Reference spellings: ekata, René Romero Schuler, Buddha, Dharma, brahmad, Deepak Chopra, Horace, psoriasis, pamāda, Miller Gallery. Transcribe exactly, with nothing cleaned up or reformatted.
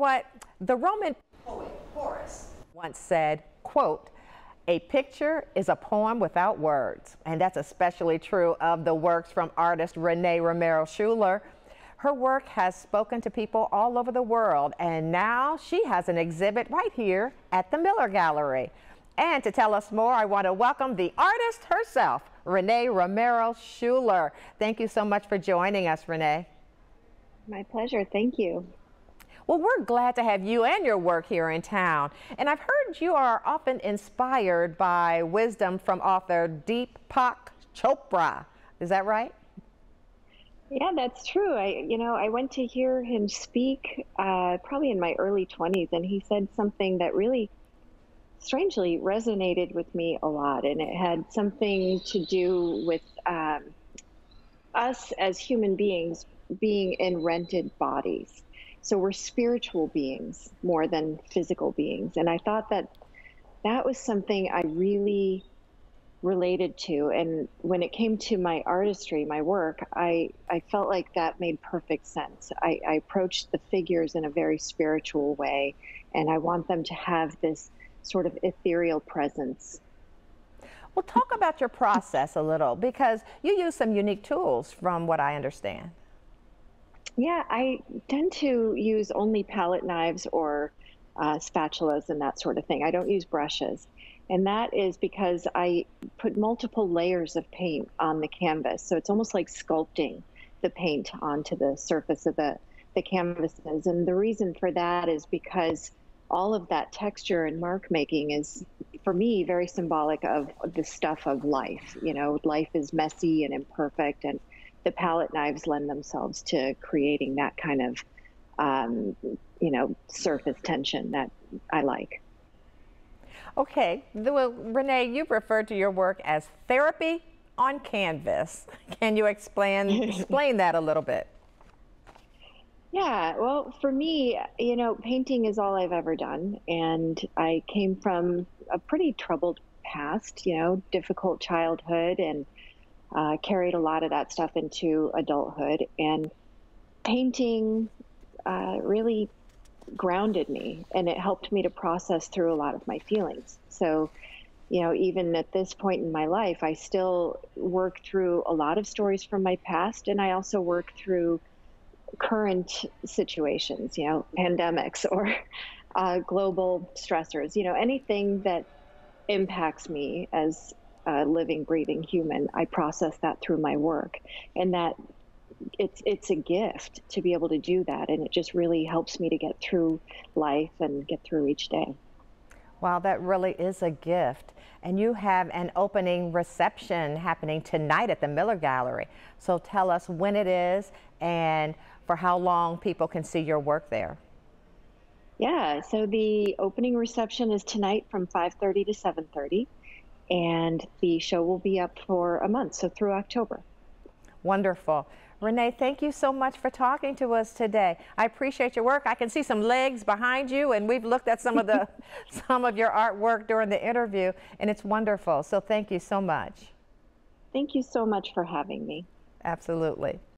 what the Roman poet Horace once said, quote, "A picture is a poem without words." And that's especially true of the works from artist René Romero Schuler. Her work has spoken to people all over the world, and now she has an exhibit right here at the Miller Gallery. And to tell us more, I want to welcome the artist herself, René Romero Schuler. Thank you so much for joining us, René. My pleasure. Thank you. Well, we're glad to have you and your work here in town. And I've heard you are often inspired by wisdom from author Deepak Chopra. Is that right? Yeah, that's true. I, you know, I went to hear him speak uh, probably in my early twenties, and he said something that really strangely resonated with me a lot, and it had something to do with um, us as human beings being in rented bodies. So we're spiritual beings more than physical beings. And I thought that that was something I really related to. And when it came to my artistry, my work, I, I felt like that made perfect sense. I, I approached the figures in a very spiritual way, and I want them to have this sort of ethereal presence. Well, talk about your process a little, because you use some unique tools from what I understand. Yeah, I tend to use only palette knives or uh, spatulas and that sort of thing. I don't use brushes. And that is because I put multiple layers of paint on the canvas. So it's almost like sculpting the paint onto the surface of the, the canvases. And the reason for that is because all of that texture and mark making is, for me, very symbolic of the stuff of life. You know, life is messy and imperfect, and the palette knives lend themselves to creating that kind of, um, you know, surface tension that I like. Okay, well, René, you referred to your work as therapy on canvas. Can you explain, explain that a little bit? Yeah, well, for me, you know, painting is all I've ever done. And I came from a pretty troubled past, you know, difficult childhood, and uh, carried a lot of that stuff into adulthood. And painting uh, really grounded me, and it helped me to process through a lot of my feelings. So, you know, even at this point in my life, I still work through a lot of stories from my past, and I also work through current situations, you know, pandemics or uh, global stressors, you know, anything that impacts me as a living, breathing human. I process that through my work, and that it's, it's a gift to be able to do that. And it just really helps me to get through life and get through each day. Wow, that really is a gift. And you have an opening reception happening tonight at the Miller Gallery. So tell us when it is and for how long people can see your work there. Yeah, so the opening reception is tonight from five thirty to seven thirty, and the show will be up for a month, so through October. Wonderful. René, thank you so much for talking to us today. I appreciate your work. I can see some legs behind you, and we've looked at some of the some of your artwork during the interview, and it's wonderful. So thank you so much. Thank you so much for having me. Absolutely.